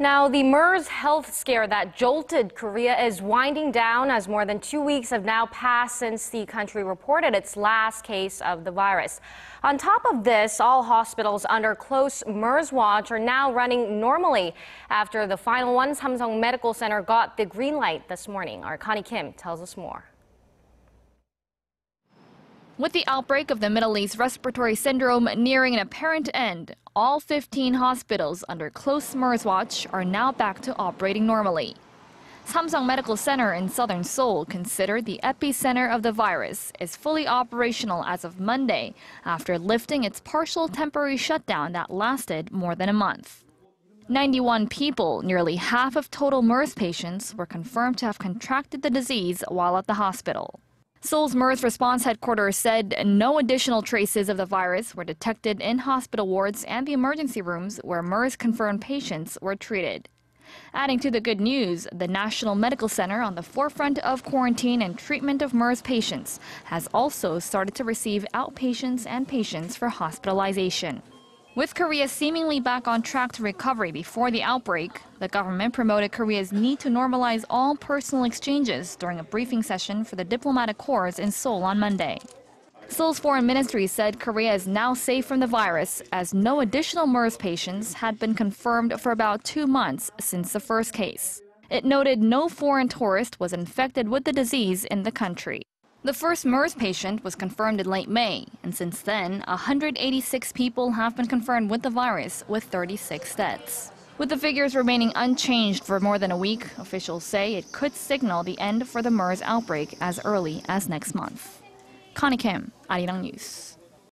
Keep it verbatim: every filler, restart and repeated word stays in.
Now, the MERS health scare that jolted Korea is winding down as more than two weeks have now passed since the country reported its last case of the virus. On top of this, all hospitals under close MERS watch are now running normally after the final one, Samsung Medical Center, got the green light this morning. Our Connie Kim tells us more. With the outbreak of the Middle East Respiratory Syndrome nearing an apparent end, all fifteen hospitals under close MERS watch are now back to operating normally. Samsung Medical Center in southern Seoul, considered the epicenter of the virus, is fully operational as of Monday after lifting its partial temporary shutdown that lasted more than a month. ninety-one people, nearly half of total MERS patients, were confirmed to have contracted the disease while at the hospital. Seoul's MERS response headquarters said no additional traces of the virus were detected in hospital wards and the emergency rooms where MERS-confirmed patients were treated. Adding to the good news, the National Medical Center, on the forefront of quarantine and treatment of MERS patients, has also started to receive outpatients and patients for hospitalization. With Korea seemingly back on track to recovery before the outbreak, the government promoted Korea's need to normalize all personal exchanges during a briefing session for the diplomatic corps in Seoul on Monday. Seoul's foreign ministry said Korea is now safe from the virus, as no additional MERS patients had been confirmed for about two months since the first case. It noted no foreign tourist was infected with the disease in the country. The first MERS patient was confirmed in late May, and since then, one hundred eighty-six people have been confirmed with the virus, with thirty-six deaths. With the figures remaining unchanged for more than a week, officials say it could signal the end for the MERS outbreak as early as next month. Connie Kim, Arirang News.